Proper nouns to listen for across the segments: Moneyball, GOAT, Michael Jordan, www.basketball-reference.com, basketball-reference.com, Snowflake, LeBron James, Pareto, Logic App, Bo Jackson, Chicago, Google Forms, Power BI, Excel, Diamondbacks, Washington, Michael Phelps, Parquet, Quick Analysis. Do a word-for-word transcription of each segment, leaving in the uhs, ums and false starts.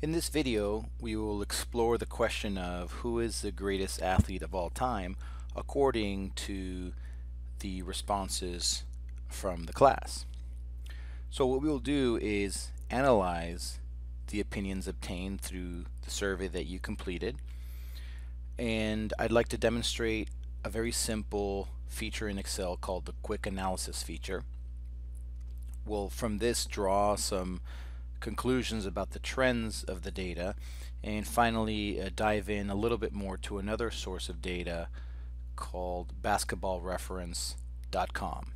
In this video, we will explore the question of who is the greatest athlete of all time according to the responses from the class. So what we will do is analyze the opinions obtained through the survey that you completed, and I'd like to demonstrate a very simple feature in Excel called the quick analysis feature. We'll from this draw some conclusions about the trends of the data, and finally uh, dive in a little bit more to another source of data called basketball reference dot com.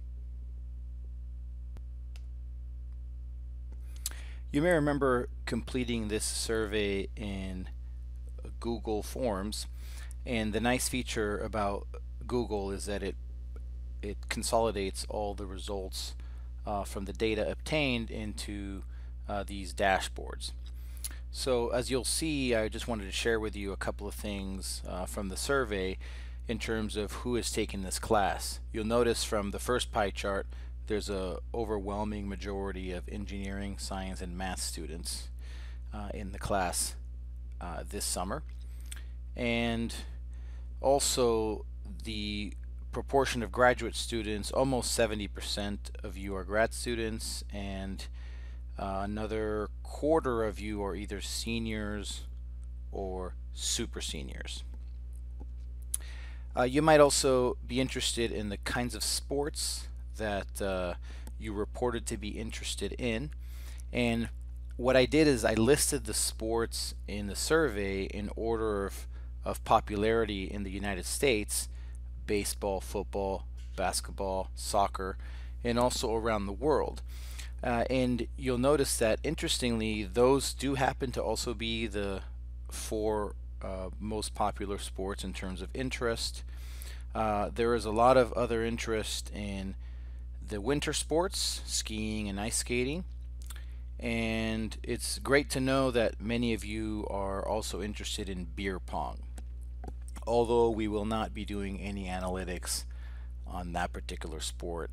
You may remember completing this survey in Google Forms, and the nice feature about Google is that it it consolidates all the results uh, from the data obtained into Uh, these dashboards. So as you'll see, I just wanted to share with you a couple of things uh, from the survey in terms of who has taken this class. You'll notice from the first pie chart there's a overwhelming majority of engineering, science, and math students uh, in the class uh, this summer, and also the proportion of graduate students, almost seventy percent of you are grad students, and Uh, another quarter of you are either seniors or super seniors. Uh, you might also be interested in the kinds of sports that uh, you reported to be interested in, and what I did is I listed the sports in the survey in order of, of popularity in the United States: baseball, football, basketball, soccer, and also around the world. Uh, and you'll notice that, interestingly, those do happen to also be the four uh, most popular sports in terms of interest. Uh, there is a lot of other interest in the winter sports, skiing and ice skating, and it's great to know that many of you are also interested in beer pong, although we will not be doing any analytics on that particular sport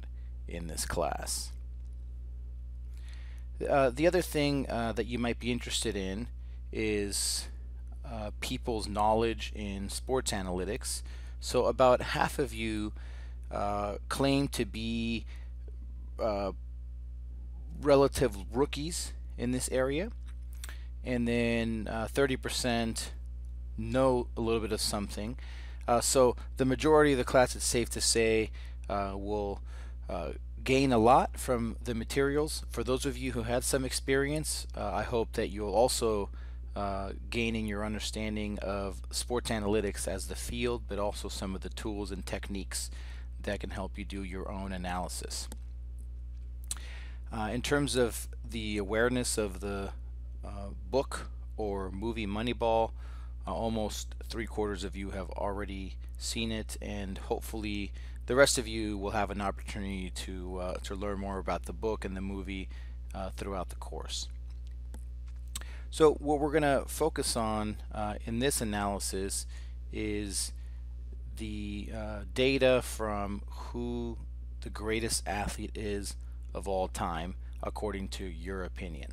in this class. Uh, the other thing uh, that you might be interested in is uh, people's knowledge in sports analytics. So about half of you uh, claim to be uh, relative rookies in this area, and then uh, thirty percent know a little bit of something. Uh, so the majority of the class, it's safe to say, uh, will uh, gain a lot from the materials. For those of you who had some experience, uh, I hope that you'll also uh, gain in your understanding of sports analytics as the field, but also some of the tools and techniques that can help you do your own analysis. Uh, in terms of the awareness of the uh, book or movie Moneyball, uh, almost three quarters of you have already seen it, and hopefully the rest of you will have an opportunity to uh, to learn more about the book and the movie uh, throughout the course. So what we're going to focus on uh, in this analysis is the uh, data from who the greatest athlete is of all time according to your opinion.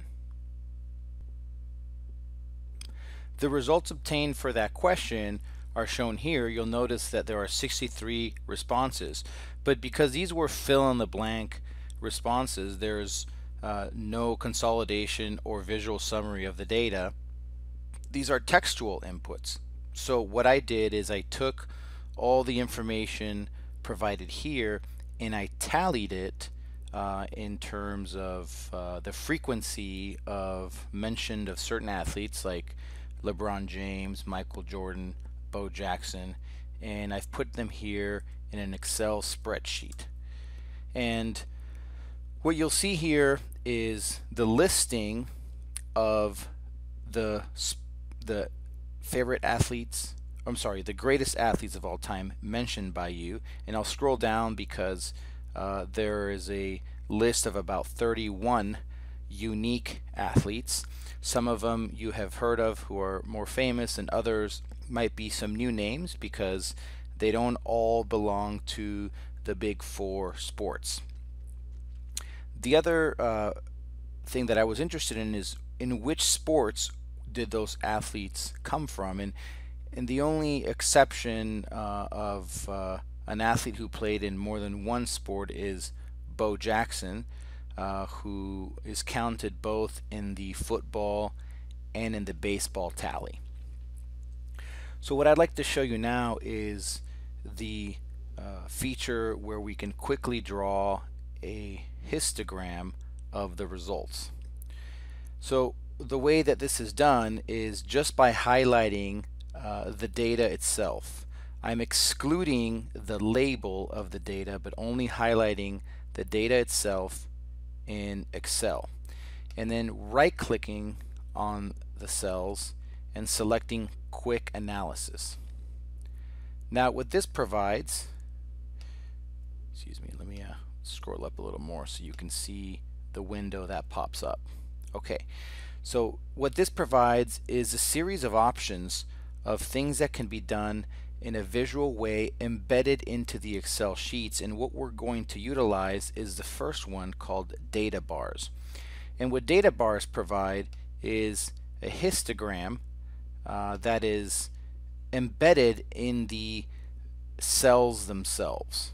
The results obtained for that question are shown here. You'll notice that there are sixty-three responses, but because these were fill-in-the-blank responses, there's uh, no consolidation or visual summary of the data. These are textual inputs. So what I did is I took all the information provided here and I tallied it uh, in terms of uh, the frequency of mentioned of certain athletes like LeBron James, Michael Jordan, Bo Jackson, and I've put them here in an Excel spreadsheet. And what you'll see here is the listing of the the favorite athletes, I'm sorry, the greatest athletes of all time mentioned by you, and I'll scroll down because uh, there is a list of about thirty-one unique athletes. Some of them you have heard of who are more famous, and others might be some new names because they don't all belong to the big four sports. The other uh, thing that I was interested in is in which sports did those athletes come from? And and the only exception uh, of uh, an athlete who played in more than one sport is Bo Jackson, uh, who is counted both in the football and in the baseball tally. So what I'd like to show you now is the uh, feature where we can quickly draw a histogram of the results. So the way that this is done is just by highlighting Uh, the data itself. I'm excluding the label of the data but only highlighting the data itself in Excel, and then right clicking on the cells and selecting Quick Analysis. Now what this provides, excuse me, let me uh, scroll up a little more so you can see the window that pops up. Okay, so what this provides is a series of options of things that can be done in a visual way embedded into the Excel sheets, and what we're going to utilize is the first one called data bars. And what data bars provide is a histogram uh, that is embedded in the cells themselves.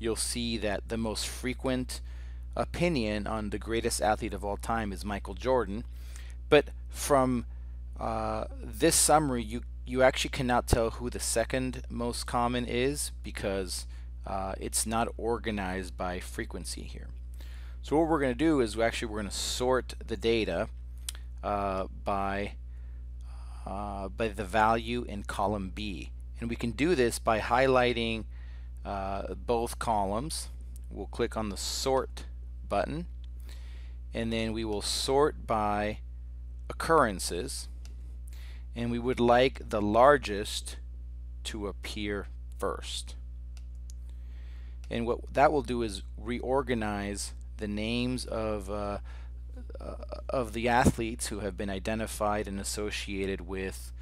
You'll see that the most frequent opinion on the greatest athlete of all time is Michael Jordan, but from Uh, this summary you you actually cannot tell who the second most common is because uh, it's not organized by frequency here. So what we're going to do is we actually we're going to sort the data uh, by uh, by the value in column B, and we can do this by highlighting uh, both columns. We'll click on the sort button and then we will sort by occurrences, and we would like the largest to appear first. And what that will do is reorganize the names of uh, uh, of the athletes who have been identified and associated with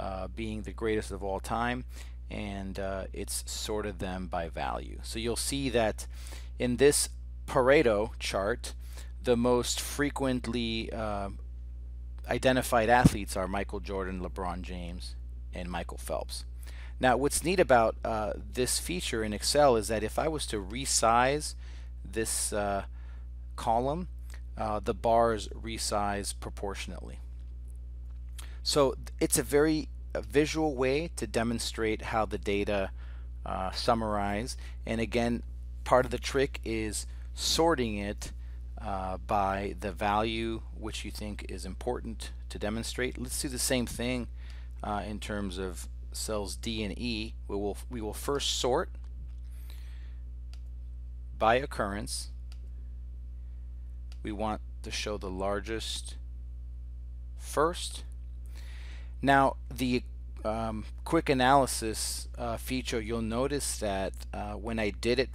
uh, being the greatest of all time, and uh, it's sorted them by value. So you'll see that in this Pareto chart the most frequently uh, identified athletes are Michael Jordan, LeBron James, and Michael Phelps. Now what's neat about uh, this feature in Excel is that if I was to resize this uh, column, uh, the bars resize proportionately. So it's a very uh, visual way to demonstrate how the data uh, summarize, and again part of the trick is sorting it Uh, by the value which you think is important to demonstrate. Let's do the same thing uh, in terms of cells D and E. We will, we will first sort by occurrence. We want to show the largest first. Now the um, quick analysis uh, feature, you'll notice that uh, when I did it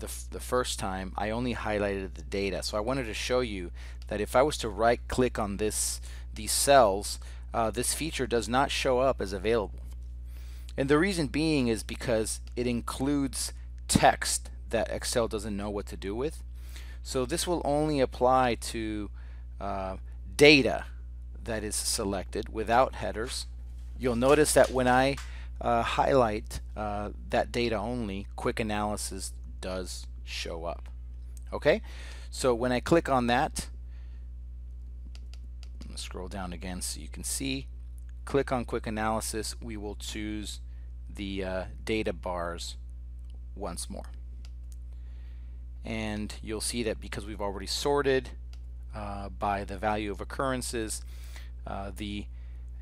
The, f the first time, I only highlighted the data. So I wanted to show you that if I was to right click on this these cells, uh, this feature does not show up as available. And the reason being is because it includes text that Excel doesn't know what to do with. So this will only apply to uh, data that is selected without headers. You'll notice that when I uh, highlight uh, that data only, quick analysis does show up. Okay, so when I click on that, I'm gonna scroll down again so you can see, click on Quick Analysis, we will choose the uh, data bars once more, and you'll see that because we've already sorted uh, by the value of occurrences, uh, the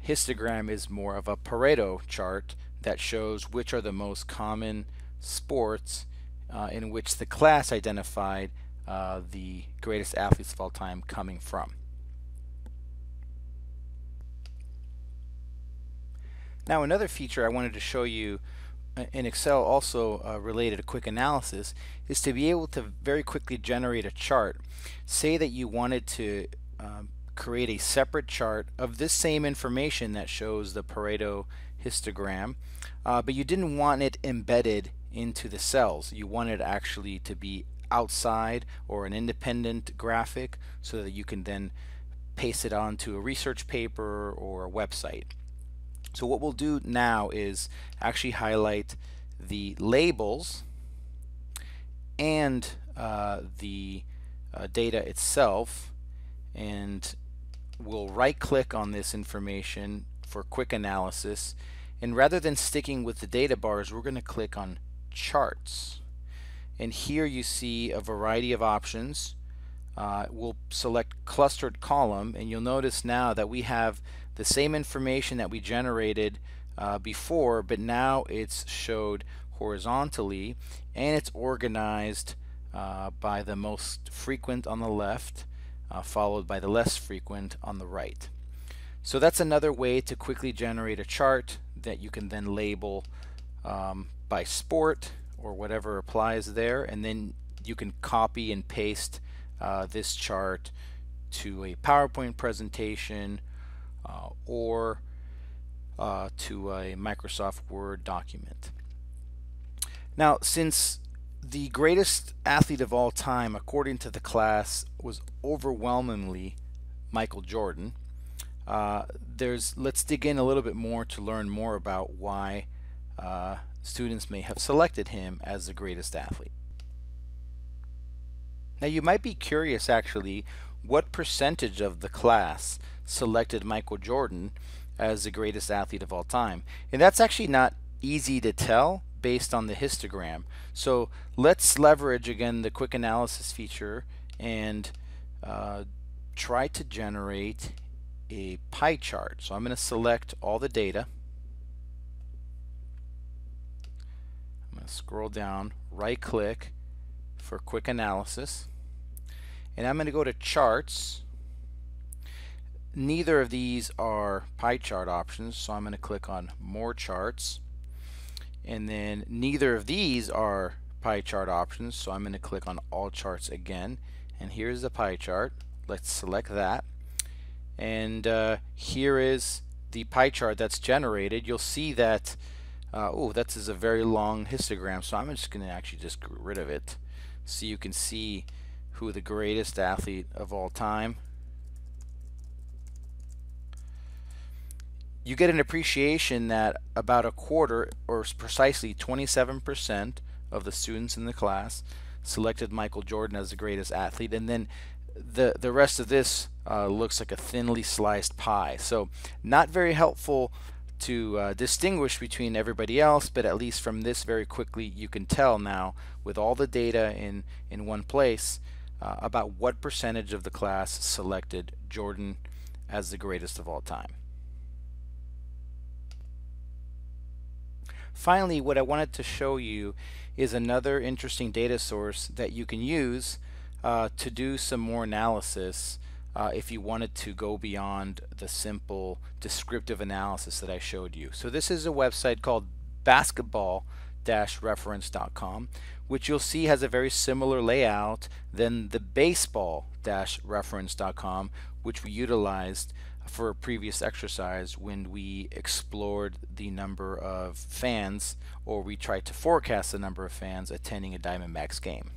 histogram is more of a Pareto chart that shows which are the most common sports Uh, in which the class identified uh, the greatest athletes of all time coming from. Now another feature I wanted to show you in Excel, also uh, related to quick analysis, is to be able to very quickly generate a chart. Say that you wanted to um, create a separate chart of this same information that shows the Pareto histogram, uh, but you didn't want it embedded into the cells. You want it actually to be outside or an independent graphic so that you can then paste it onto a research paper or a website. So what we'll do now is actually highlight the labels and uh, the uh, data itself, and we'll right click on this information for quick analysis, and rather than sticking with the data bars, we're going to click on charts. And here you see a variety of options. Uh, we'll select clustered column, and you'll notice now that we have the same information that we generated uh, before, but now it's showed horizontally, and it's organized uh, by the most frequent on the left, uh, followed by the less frequent on the right. So that's another way to quickly generate a chart that you can then label um, by sport or whatever applies there, and then you can copy and paste uh, this chart to a PowerPoint presentation uh, or uh, to a Microsoft Word document. Now, since the greatest athlete of all time, according to the class, was overwhelmingly Michael Jordan, uh, there's let's dig in a little bit more to learn more about why uh, students may have selected him as the greatest athlete. Now, you might be curious actually what percentage of the class selected Michael Jordan as the greatest athlete of all time, and that's actually not easy to tell based on the histogram. So let's leverage again the quick analysis feature and uh, try to generate a pie chart. So I'm going to select all the data, I'm going to scroll down, right click for quick analysis, and I'm going to go to charts. Neither of these are pie chart options, so I'm going to click on more charts. And then neither of these are pie chart options, so I'm going to click on all charts again, and here's the pie chart. Let's select that, and uh, here is the pie chart that's generated. You'll see that uh, oh, that is a very long histogram, so I'm just going to actually just get rid of it so you can see who the greatest athlete of all time. You get an appreciation that about a quarter, or precisely twenty-seven percent of the students in the class selected Michael Jordan as the greatest athlete, and then the the rest of this uh, looks like a thinly sliced pie. So not very helpful to uh, distinguish between everybody else, but at least from this very quickly you can tell now with all the data in in one place uh, about what percentage of the class selected Jordan as the greatest of all time. Finally, what I wanted to show you is another interesting data source that you can use uh, to do some more analysis uh, if you wanted to go beyond the simple descriptive analysis that I showed you. So this is a website called basketball dash reference dot com, which you'll see has a very similar layout than the baseball dash reference dot com, which we utilized for a previous exercise when we explored the number of fans, or we tried to forecast the number of fans attending a Diamondbacks game.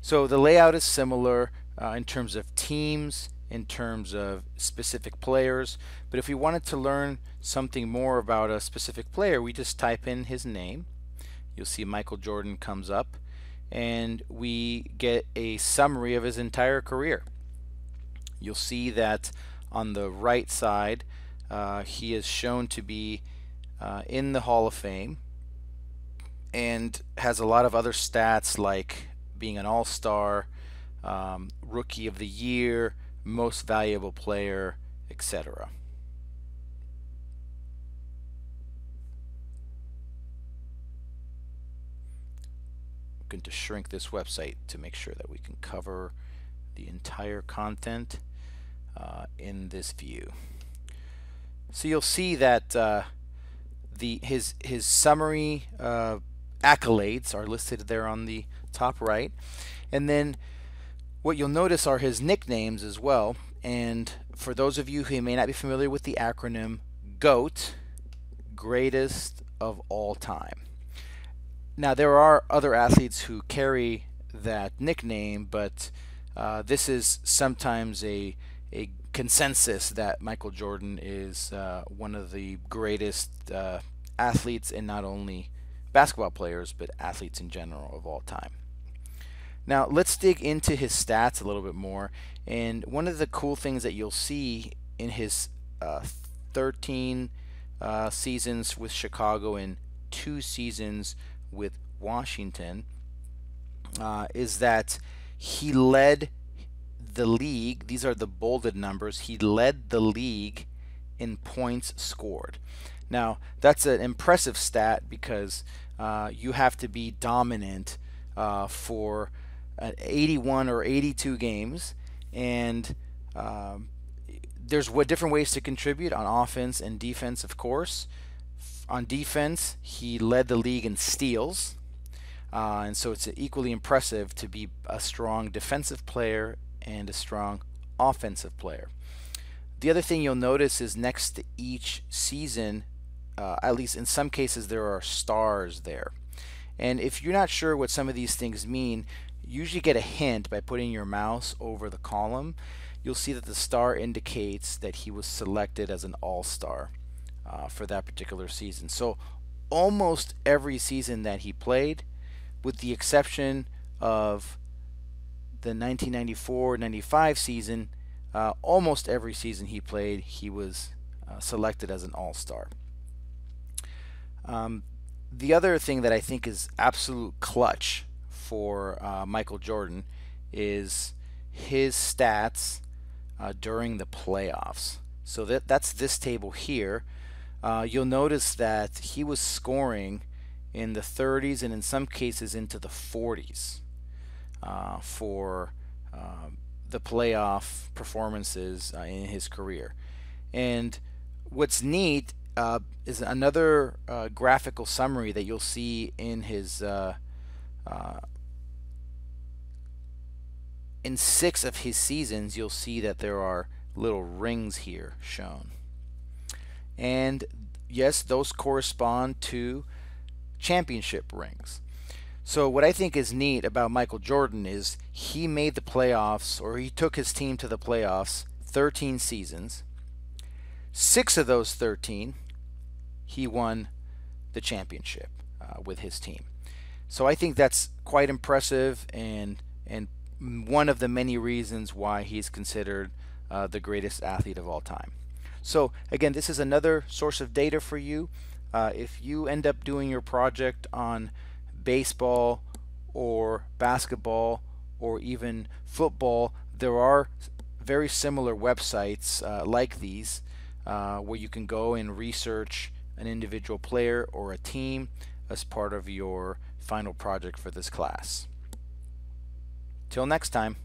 So the layout is similar uh, in terms of teams, in terms of specific players, but if we wanted to learn something more about a specific player, we just type in his name. You'll see Michael Jordan comes up, and we get a summary of his entire career. You'll see that on the right side, uh, he is shown to be uh, in the Hall of Fame and has a lot of other stats like being an all-star, um, rookie of the year, most valuable player, et cetera. I'm going to shrink this website to make sure that we can cover the entire content Uh, in this view. So you'll see that uh, the his his summary uh, accolades are listed there on the top right, and then what you'll notice are his nicknames as well. And for those of you who may not be familiar with the acronym GOAT, greatest of all time. Now, there are other athletes who carry that nickname, but uh, this is sometimes a a consensus that Michael Jordan is uh, one of the greatest uh, athletes, and not only basketball players, but athletes in general of all time. Now let's dig into his stats a little bit more, and one of the cool things that you'll see in his uh, thirteen uh, seasons with Chicago and two seasons with Washington uh, is that he led the league. These are the bolded numbers. He led the league in points scored. Now that's an impressive stat because uh, you have to be dominant uh, for uh, eighty-one or eighty-two games, and um, there's what different ways to contribute on offense and defense. Of course, on defense he led the league in steals, uh, and so it's equally impressive to be a strong defensive player and a strong offensive player. The other thing you'll notice is next to each season, uh, at least in some cases, there are stars there. And if you're not sure what some of these things mean, you usually get a hint by putting your mouse over the column. You'll see that the star indicates that he was selected as an all-star uh, for that particular season. So almost every season that he played, with the exception of the nineteen ninety-four ninety-five season, uh, almost every season he played, he was uh, selected as an all-star. Um, the other thing that I think is absolute clutch for uh, Michael Jordan is his stats uh, during the playoffs. So that that's this table here. Uh, you'll notice that he was scoring in the thirties and in some cases into the forties. Uh, for uh, the playoff performances uh, in his career. And what's neat uh, is another uh, graphical summary that you'll see in his uh, uh, in six of his seasons. You'll see that there are little rings here shown, and yes, those correspond to championship rings. So what I think is neat about Michael Jordan is he made the playoffs, or he took his team to the playoffs, thirteen seasons. Six of those thirteen, he won the championship uh, with his team. So I think that's quite impressive, and and one of the many reasons why he's considered uh, the greatest athlete of all time. So again, this is another source of data for you. Uh, if you end up doing your project on baseball or basketball or even football, there are very similar websites uh, like these uh, where you can go and research an individual player or a team as part of your final project for this class. Till next time.